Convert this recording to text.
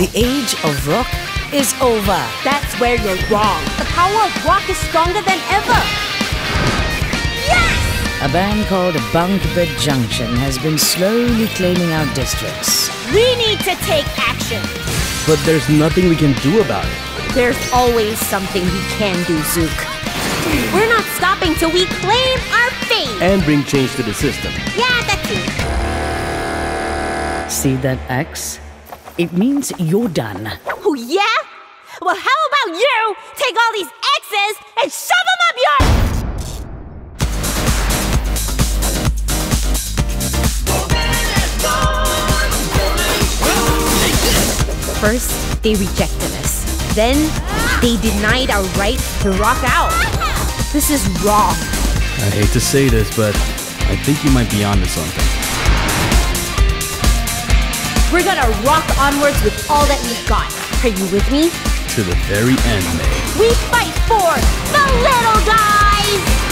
The age of rock is over. That's where you're wrong. The power of rock is stronger than ever. Yes! A band called Bunk Bed Junction has been slowly claiming our districts. We need to take action. But there's nothing we can do about it. There's always something we can do, Zook. We're not stopping till we claim our fate. And bring change to the system. Yeah, that's it. See that axe? It means you're done. Oh, yeah? Well, how about you take all these axes and shove them up your... First, they rejected us. Then, they denied our right to rock out. This is wrong. I hate to say this, but I think you might be onto something. We're gonna rock onwards with all that we've got. Are you with me? To the very end, May. We fight for the little guys!